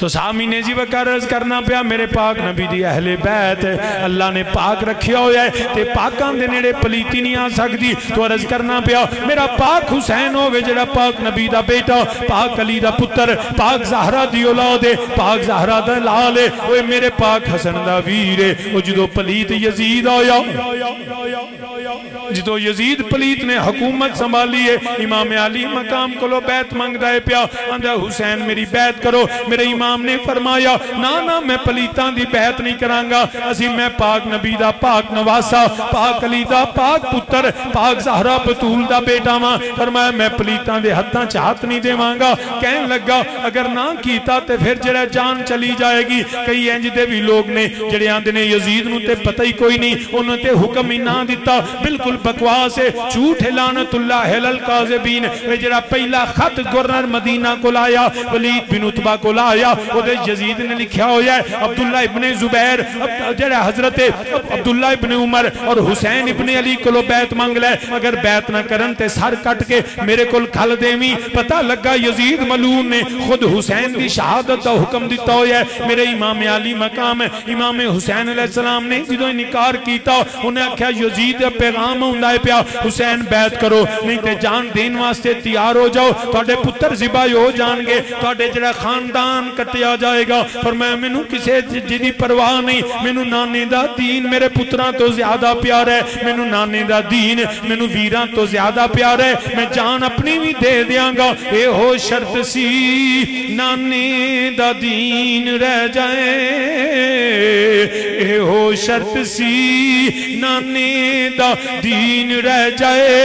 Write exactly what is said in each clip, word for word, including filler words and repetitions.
तो सामी ने जी वकार अर्ज करना पिया मेरे पाक नबी दी अहले बैत अल्लाह ने पाक रखिया होया है ते पाकां दे नेड़े पलीती नहीं आ सकदी। तो अर्ज करना पिया मेरा पाक हुसैन होवे जेड़ा पाक नबी दा बेटा, पाक अली दा पुत्र, पाक ज़हरा दी औलाद है, पाक ज़हरा दा लाल है, ओए मेरे पाक हसन दा वीर है। ओ जदों पलीत यजीद आया, जदों यजीद पलीत ने हुकूमत संभाली है, इमाम अली मकाम कोलो बैत मंगदा है पिया, आंदा हुसैन मेरी बैत करो। मेरे इमाम ने फरमाया ना ना मैं पलीतां दी बैत नहीं करांगा, असी मैं पाक नबी दा पाक नवासा, पाक अली दा पाक पुत्र, पाक ज़हरा बतूल दा बेटा वां। फरमाया मैं पलीतां दे हत्थां च हाथ नहीं देवांगा। कहन लगा अगर ना कीता ते फिर जेड़ा जान चली जाएगी। कई इंज दे भी लोग ने जेड़े आंदे ने यजीद नूं ते पता ही कोई नहीं, उन्हां ते हुक्म ही ना दिता, बिल्कुल बकवास है, झूठ है, लानतुल्लाह अलल काज़िबीन। वे जेड़ा पहला खत गवर्नर मदीना को लाया, वलीद बिन उतबा को लाया, ओदे यजीद ने लिखिया होया है अब्दुल्ला इब्ने जुबैर, जेड़ा हजरत अब्दुल्ला इब्ने उमर और हुसैन इब्ने अली कोलो बैत मंग ले, अगर बैत ना करन ते सर कट के मेरे कोल खल देवी। पता लगा यजीद मलून ने खुद हुसैन दी शहादत दा हुक्म दिता होया है। मेरे इमाम अली मकाम है, इमाम हुसैन अलैहिस्सलाम ने जदों इनकार कीता, उन्हें आख्या यजीद दा पैगाम हुंदा है पिया, हुसैन बैत करो नहीं ते जान देने वास्ते तैयार हो जाओ, तुहाडे पुत्र ज़िबा हो जाएंगे, तुहाडे जिहड़ा खानदान कटिया जाएगा। पर मैं मैनू किसी जिहदी परवाह नहीं, मैनू नाने दा दीन मेरे पुत्रां तो ज्यादा प्यार है, मैनू नाने दा दीन मैनू वीरां तो ज्यादा प्यार है, मैं जान अपनी भी दे देंगा। इहो शर्त सी नाने दा दीन रह जाए, इहो शर्त सी नाने दा दीन रह जाए,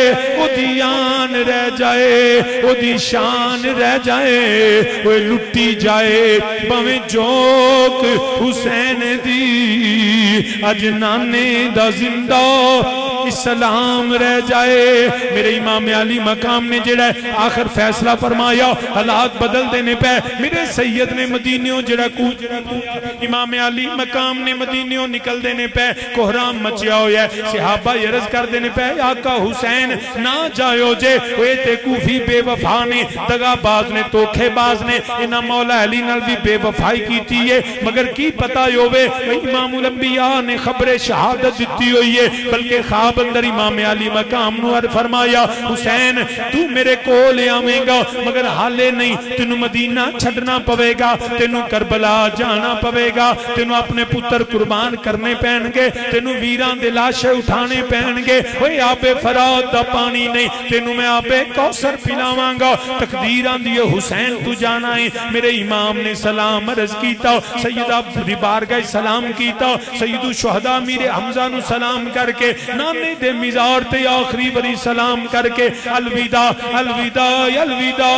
ओदी आन रह जाए, ओदी शान रह जाए, वो लुटी जाए भावे जोक हुसैन दी, अज नाने दा जिंदा इस्लाम रह जाए। मेरे इमाम अली मकाम ने जेड़ा आखिर फैसला फरमाया, हालात बदल देने पे मेरे सैयद ने मदीनियों जेड़ा कूच, इमाम अली मकाम ने मदीनियों निकल देने पे कोहराम मचिया होया है। सहाबा अर्ज कर देने पे आका हुसैन ना जायो जे, ओए ते कूफी बेवफा ने, दगाबाज ने, धोखेबाज ने, इना मौला अली नाल भी बेवफाई कीती है, मगर की पता होवे इमाम उल अंबिया ने खबरे शहादत दिती हुई है। बल्कि खाब अंदर इमाम अली मकाम नूं अर्ज़ फरमाया हुसैन तू मेरे कोल आवेगा, मगर हाले नहीं, तेनू मदीना छड्डना पवेगा, तेनू करबला जाना पवेगा, तेनू अपने पुत्र कुर्बान करने पैणगे, तेनू वीरां दे लाशे उठाने पैणगे, ओए आपे फरात दा पानी नहीं, तेनू मैं आपे कौसर पिलावांगा, तकदीरां दी हुसैन तू जाना है। मेरे इमाम ने सलाम अर्ज़ कीता, सैयदा दी बारगाह सलाम कीता, सैयदु शुहदा मीरे हमजा नूं सलाम करके, नाने दे मिज़ार ते आखिरी बारी सलाम करके अलविदा अलविदा अलविदा,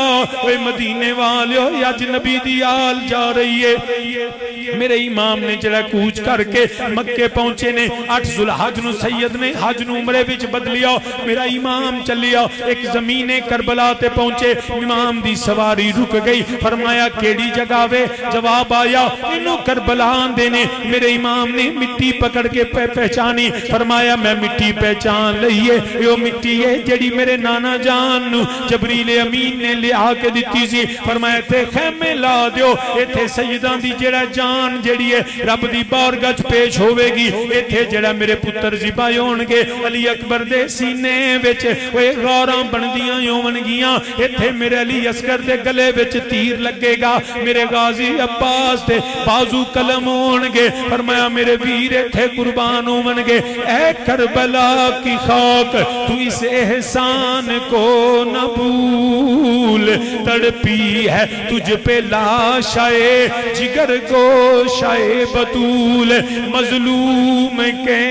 ओए मदीने वालियो अज नबी दी आल जा रही है। मेरे इमाम ने जड़ा कूच करके मक्के पहुंचे ने, अठ जुलहज नूं सैयद ने हज नूं उमरे विच बदलिया। मेरा इमाम चलिया एक जमीने करबला ते पहुंचे, इमाम दी सवारी रुक गई, फरमाया केड़ी जगह वे, जवाब आया इन्हों करबला आंदे ने। मेरे इमाम ने मिट्टी पकड़ के पहचानी, फरमाया मैं मिट्टी पहचान लईए, यो मिट्टी है जेड़ी मेरे नाना जान नू जबरील अमीन ने लिया के दिती सी। फरमाया ते खेमे ला दियो, इत्थे सैयदां दी जेड़ा जान जेड़ी है रब दी बारगाह च पेश होवेगी, इत्थे जेड़ा मेरे पुत्र ज़िबा होणगे, अली अकबर दे सीने विच ओए गौरां बनदियां होवणगियां, इत्थे मेरे अली असगर दे गले विच तीर लगेगा, मेरे गाजी अब्बास दे बाजू कलम होणगे। फरमाया मेरे वीर इत्थे कुर्बान होवणगे। ऐ करबला की खाक तू इस एहसान को न भूल, तड़पी है तुझ पे लाशाए जिगर गोशाए बतूल, मजलूम के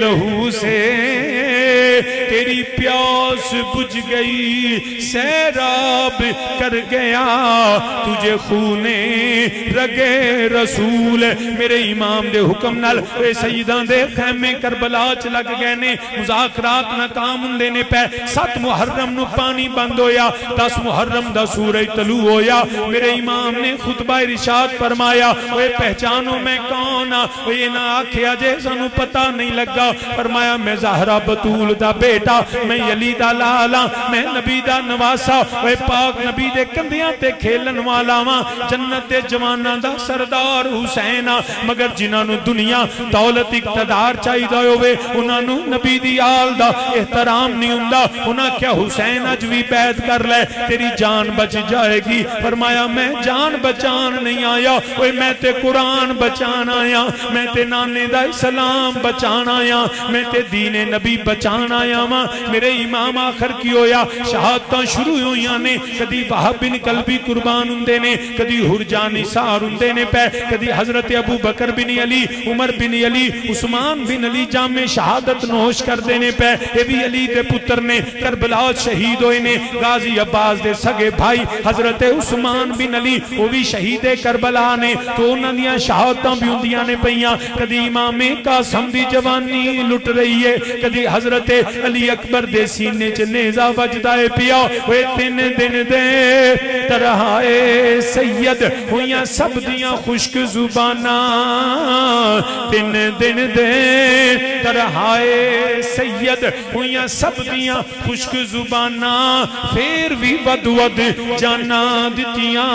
लहू से तेरी प्यास बुझ गई, सैराब कर गया तुझे खूने रगे रसूल। मेरे इमाम दे हुक्म नाल ए सईदां दे खैमे करबला च लग गए ने, मुज़ाकरात नाकाम हुंदे ने पै। सत मुहर्रम नू पानी बंद होया, दस मुहर्रम दा सूरज तलू होया। मेरे इमाम ने खुतबा इरशाद फरमाया ओए पहचानो मैं कौन आ, ओए ना आखिया जे सानू पता नहीं लगा। फरमाया मैं ज़हरा बतूल दा बेटा बेटा मैं अली दा लाला, मैं नबी दा नवासा, ओए पाक नबी दे कंधियां ते खेलन वाला वां, जन्नत दे जवानां दा सरदार हुसैन। मगर जिन्हां नूं दुनिया दौलत इकतदार चाहीदा होवे उन्हां नूं नबी दी आल दा एहतराम नहीं हुंदा। उन्हां क्या हुसैन अज भी बैत कर ले तेरी जान बच जाएगी। फरमाया मैं जान बचान नहीं आया, ओए मैं ते कुरान बचान आया, मैं ते नाने दा इस्लाम बचान आया, मैं ते दीने नबी बचान आया वा। मेरे इमाम आखिर की होया, शहादतां शुरू होईयां ने, कदी वहाब बिन कलबी कुर्बान हुंदे ने, कदी हुरजा निसार हुंदे ने पै, कदी हजरत अबू बकर बिन अली, उमर बिन अली, उस्मान बिन अली जामे शहादत नोश करदे ने पै। ए वी अली दे पुत्र ने, करबला शहीद होए ने। गाजी अब्बास दे सगे भाई हजरत उस्मान बिन अली वो भी शहीद करबला ने, तो उन्हां दी शहादतां भी हुंदियां ने पईयां। कदी इमामे कासम दी जवानी लुट रही है, कदी हजरत अली अकबर दे सीने च नेजा वजदा है पिया। ओए तीन दिन दे तरहाए सैयद होईयां सब दियां खुश्क जुबाना, तीन दिन दे तरहाए सैयद होईयां सब दियां खुश्क जुबाना, फेर भी वद वद जाना दितियां।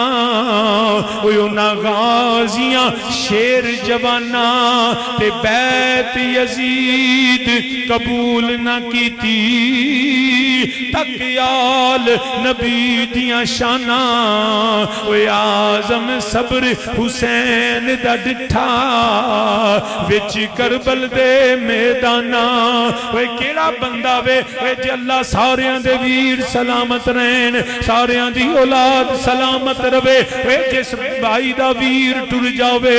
ओए उन्हां गाजियां शेर जवाना ते बैत यजीद कबूल ना कीती, तक याल नबी दियां शाना। ओए आजम सबर हुसैन दा डिठा विच करबल दे मैदाना। ओए केड़ा बंदा वे, ओए जे अल्लाह सारियां दे वीर सलामत रहन, सारियां दी औलाद सलामत रवे। ओए जिस भाई दा वीर टुर जावे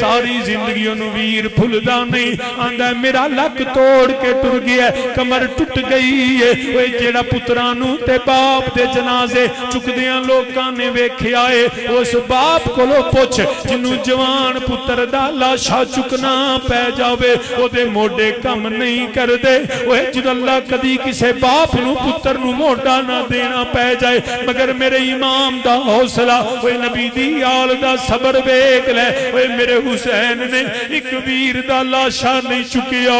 सारी जिंदगी उन्हें वीर भुलदा नहीं, आंदा मेरा लक तोड़ के टुर गया, कमर टुट गई है। ओए जेड़ा पुत्रां नूं ते बाप दे जनाजे चुकदियां लोकां ने वेखिया है, उस बाप कोलों पुछ जिन्नू जवान पुत्र दा लाशा चुकना पै जावे, ओदे मोढे कम नहीं करदे। ओए जिदा अल्लाह कदी किसे बाप नूं पुत्र नूं मोढा ना देना पै जाए, मगर मेरे इमाम दा हौसला, ओए नबी दी आल दा सबर वेख ले। ओए मेरे हुसैन ने एक वीर दा लाशा नहीं चुकिया,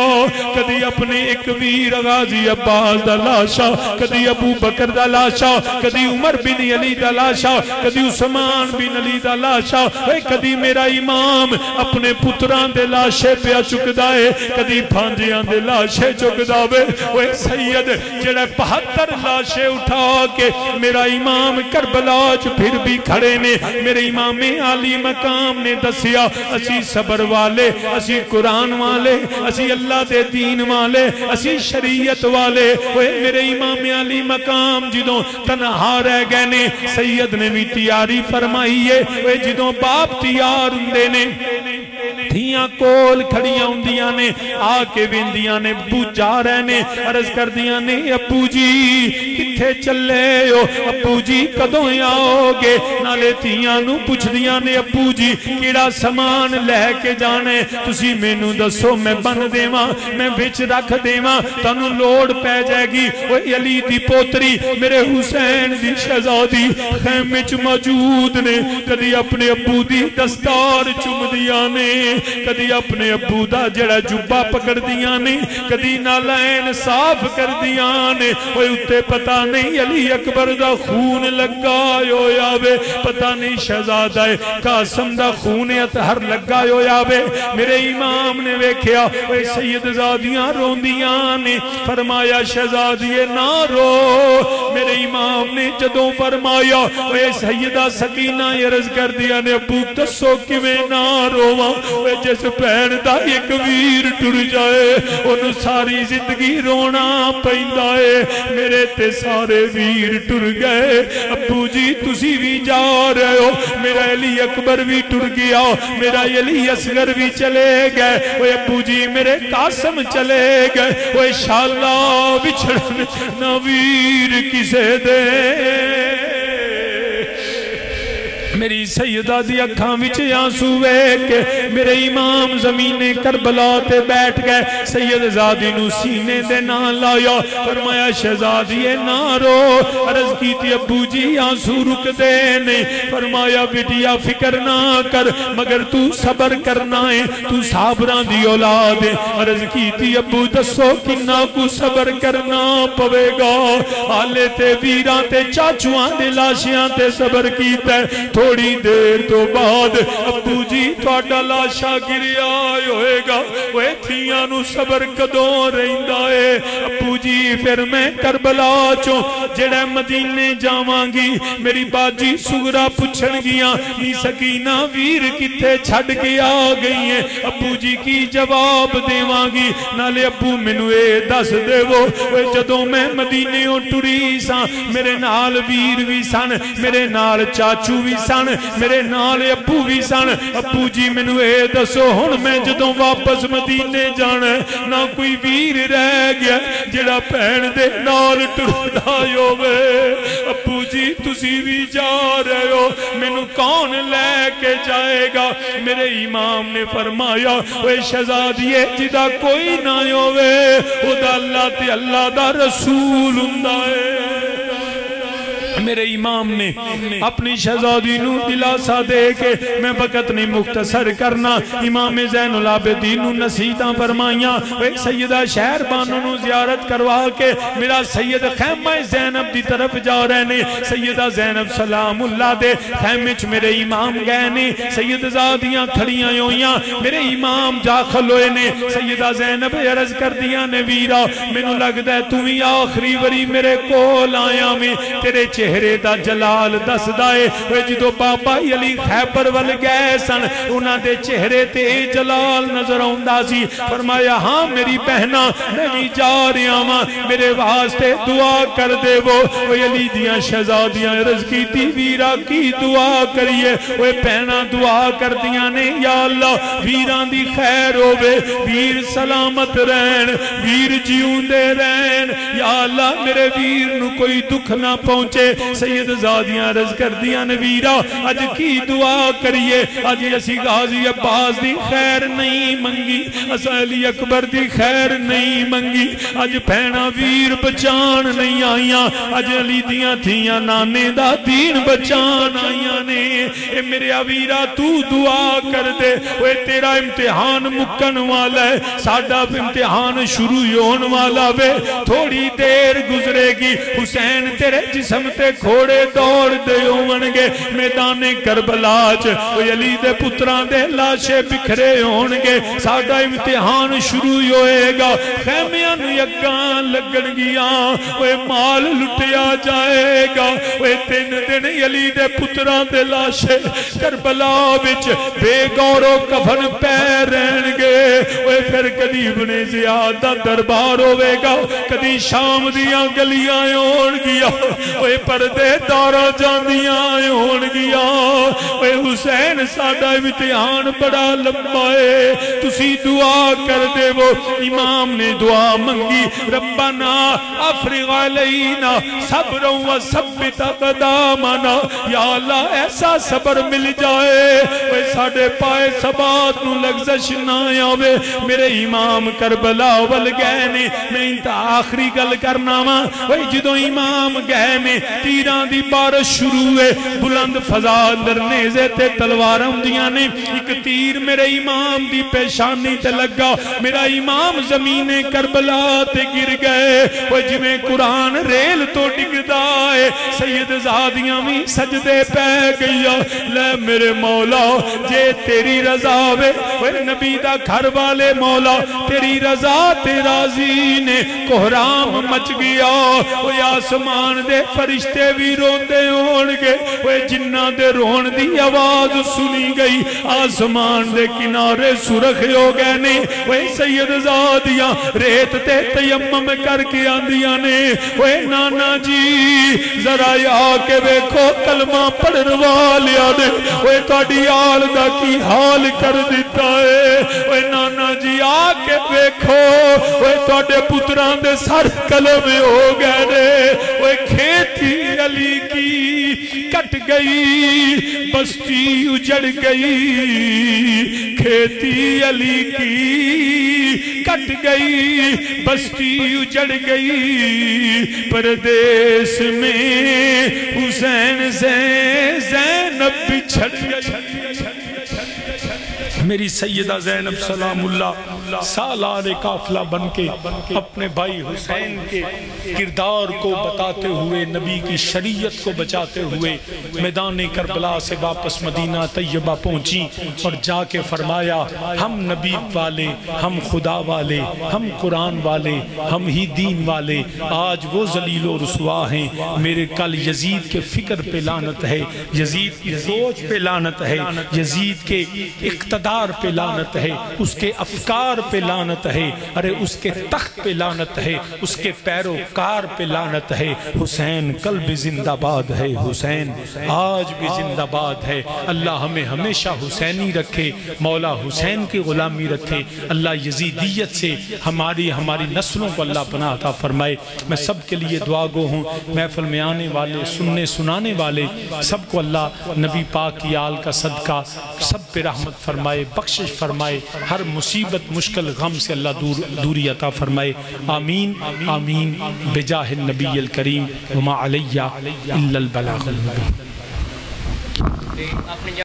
कदी अपने एक वीर गाजी अब्बास दा लाशा, कदी अबू बकर दा लाशा, कदी उमर बिन अली दा लाशा, कदी उस्मान बिन अली दा लाशा। ओए कदी मेरा इमाम अपने पुत्रां दे लाशे पे चुकदा है, कदी फांजियां दे लाशे चुकदा वे। ओए सैयद जेड़ा बहत्तर लाशे उठा के मेरा इमाम करबला च फिर भी खड़े ने। मेरे इमामे आली मकाम ने दसिया, असी सबर वाले, असी कुरान वाले, असी अल्लाह दे दीन वाले, असी शरीयत वाले। ओए मेरे इमाम अली मकाम जिदों तनहा रह गए ने, सैयद ने भी तैयारी फरमाई है। ओए जिदों बाप तैयार हुंदे ने, धीआं कोल खड़ियां हुंदियां ने, आके वेंदियां ने, बूझा रहे ने, अर्ज करदियां ने अबू जी किथे चले हो, अबू जी कदों आओगे। नाले धीआं नूं पुछदियां ने अबू जी केड़ा समान लैके जाने, तुसी मैनू दसो मैं बन देवां, मैं विच रख देवां, तुहानू लोड़ पै जाएगी। ओए अली दी पोतरी मेरे हुसैन दी शहजादी खैमे च मौजूद ने, कदी अपने अबू दी दस्तार चुमदियां ने, कदी अपने अबू दा जड़ा जुब्बा पकड़ दियां ने, कदी नालैन साफ कर दियां ने। ओए उत्ते पता नहीं अली अकबर दा खून लगा होया वे, पता नहीं शहजादा कासम दा खून अतहर लगा होया वे। मेरे इमाम ने वेखिया, ओए सैयदजादियां रोंदियां ने। फरमाया शहजादिए ना रो। मेरे इमाम ने जदों फरमाया, ओए सैयदा सकीना अर्ज कर दिया ने अबू दसो किवें ना रोवां, जिस भैन का एक वीर टुर जाए ओनू सारी जिंदगी रोना पैंदा है। मेरे ते सारे वीर टुर गए, अबू जी तुसी भी जा रहे हो, मेरा अली अकबर भी टुर गया, मेरा अली असगर भी चले गए, ओए अबू जी मेरे कासम चले गए, ओए शाला बिछड़न ना वीर किसे दे। मेरी सैयदा दी अखां विच आंसू वेख के मेरे इमाम ज़मीने करबला ते बैठ गए। सैयद ज़ादी नू सीने दे नाल लाया, फरमाया शहज़ादिए ना रो। अर्ज़ कीती अब्बू जी आंसू रुकदे नहीं। फरमाया बिटिया फिकर ना कर, मगर तू सबर करना है, तू साबरां दी औलाद है। अर्ज़ कीती अब्बू दसो किन्ना कु सबर करना पवेगा? हाले ते वीरां ते चाचुआं दे लाशां ते सबर कीता। थोड़ी देर तो बाद अब्बू जी तुहाडा लाशा गिरिया होएगा, ओए थियां नू सबर कदों रहिंदा है? अब्बू जी फिर मैं करबला चो जेड़ा मदीने जावांगी, मेरी बाजी सुगरा पुछणगियां नी सकीना वीर किथे छड़ के आ गई है, अब्बू जी की जवाब देवांगी? नाले अब्बू मैनू ए दस देवो जदों मैं मदीने टुरी सा मेरे नाल वीर भी सन, मेरे नाल चाचू भी सन, मेरे नाल अब्बू भी सन। अब्बू जी मैनू ये दसो हुण मैं जदों वापस मदीने जाना ना कोई वीर रह गया जिहड़ा भैण दे नाल टुरदा होवे। अब्बू जी तुसी भी जा रहे हो, मैनू कौन लैके जाएगा? मेरे इमाम ने फरमाया ओए शहज़ादिए जिदा कोई ना होवे ओदा अल्लाह ते अल्लाह दा रसूल हुंदा है। मेरे इमाम ने अपनी शहज़ादी नू दिलासा दे के मैं वक़्त नहीं मुख्तसर करना, इमाम ज़ैनुल आबदीन नू नसीहतां फरमाइयां। सैयदा शहरबानो नू ज़ियारत करवा के मेरा सैयद खैमा ज़ैनब दी तरफ जा रहे ने। सैयदा ज़ैनब सलामुल्लाह दे खैमे च मेरे इमाम गए ने। सैयद ज़ादियां खड़ियां होइयां, मेरे इमाम दाखिल होए ने। सैयदा ज़ैनब अर्ज़ करदियां ने वीरा मैनू लगदा तू भी आखिरी वारी मेरे कोल आया में, तेरे चेहरे चेहरे का जलाल दसदा है। जो बाबा अली खैबर वल गए सन उन्होंने चेहरे ते जलाल नजर आउंदा सी। फरमाया हाँ मेरी बहना मैं भी जा रहा वा, मेरे वास्ते दुआ कर देवो। अली दियां शहज़ादियां अर्ज़ कीती वीरा की दुआ करिए? ओए भैना दुआ कर दियां ने या अल्लाह वीरां दी खैर होवे, वीर सलामत रहन, वीर जीउंदे रहन, या अल्लाह मेरे वीर नू कोई दुख ना पहुंचे। सैयद ज़ादियां अर्ज़ करदियां ने वीरा अज की दुआ करिए? अज असी गाज़ी अब्बास दी खैर नहीं मंगी, असां अली अकबर दी खैर नहीं मंगी, अज भैणा वीर बचान नहीं आईयां, अज अली दियां थियां नाने दा दीन बचान आईयां ने। ए मेरा वीरा तू दुआ कर दे, ओए तेरा इम्तिहान मुक्कन वाला है, साडा इम्तिहान शुरू होण वाला वे, थोड़ी देर गुजरेगी। हुसैन तेरे जिस्म ते घोड़े दौड़ दे होणगे, मैदाने करबला च ओए अली दे पुत्रां दे लाशे बिखरे होणगे, साडा इम्तिहान शुरू होएगा, खैमियां नूं अग्गां लगणगियां, ओए माल लुटिया जाएगा। ओए तीन दिन अली दे पुत्रां दे लाशे करबला विच बेगौरो कफन पै रहणगे। ओए फिर कदी इब्ने ज़ियाद दा दरबार होवेगा, कदी शाम दियां गलियां होणगियां, ओए परदे तारा जांदियां होणगियां। ओए हुसैन साडा इम्तिहान बड़ा लंबा है, तुसी दुआ कर देवो। इमाम ने दुआ मंगी रब्बना अफ़रिग़ अलैना सब्रन व सब्बित अक़दामना, या अल्लाह ऐसा सबर मिल जाए ओए साडे पाए सबात नू लग्ज़श ना आवे। मेरे इमाम करबला वल गए ने। मैं तां आखिरी गल करना वा, ओए जदों इमाम गए ने तीरां दी बारिश शुरू है, बुलंद फजा अंदर नेज़े ते तलवारां हुंदियां ने। इक तीर मेरे इमाम दी पेशानी ते लगा, मेरा इमाम ज़मीने करबला ते गिर गए, ओए जिवें कुरान रेल तो डिगदा है। सैयद ज़ादियां वी सजदे पै गईयां, ले मेरे मौला जे तेरी रज़ा वे, ओए नबी दा घर वाले मौला तेरी रज़ा ते राज़ी ने। कोहराम मच गया, ओए आसमान दे फरिश्ते भी रोंदे होणगे, ओए जिन्ना दे रोण दी आवाज़ सुनी गई आसमान दे किनारे सुरख हो गए ने। ओए सैयद ज़ादियां रेत ते तयम्मम करके आंदियां ने, ओए नाना जी जरा आके वेखो कलमा पढ़न वालियां ने ओए तुहाडी आल दा की हाल कर दिता है। ओए नाना जी आके वेखो ओए तुहाडे पुत्रां दे सर कलम हो गए ने। ओए खेती अली की कट गई, बस्ती उजड़ गई, खेती अली की कट गई, बस्ती उजड़ गई, परदेश में हुसैन से ज़ैनब बिछड़ गई। मेरी सैयदा ज़ैनब सलामुल्लाह सालार काफिला बन के अपने भाई हुसैन के किरदार को बताते हुए, नबी की शरीयत को बचाते हुए मैदान करबला से वापस मदीना तैयबा पहुंची और जाके फरमाया, हम नबी वाले, हम खुदा वाले, हम कुरान वाले, हम ही दीन वाले, आज वो जलील और रुसवा हैं मेरे, कल यजीद के फिक्र पे लानत है, यजीद की सोच पे लानत है, यजीद के इक़्तिदार पे लानत है, उसके अफकार पे लानत है, अरे उसके तख्त पे लानत है, उसके पैरोकार पे लानत है। हुसैन कल भी जिंदाबाद है, हुसैन आज भी जिंदाबाद है। अल्लाह हमें हमेशा हुसैनी रखे, मौला हुसैन की गुलामी रखे। अल्लाह यजीदियत से हमारी हमारी नस्लों को अल्लाह पनाह अता फरमाए। मैं सब के लिए दुआगो हूँ, महफिल में आने वाले, सुनने सुनाने वाले सबको अल्लाह नबी पाक की आल का सदका सब पे रहमत फरमाए, बख्शिश फरमाए, हर मुसीबत मुश्किल गम से अल्लाह दूर दूरी अता फरमाए। आमीन आमीन बिजाहिन नबील करीम।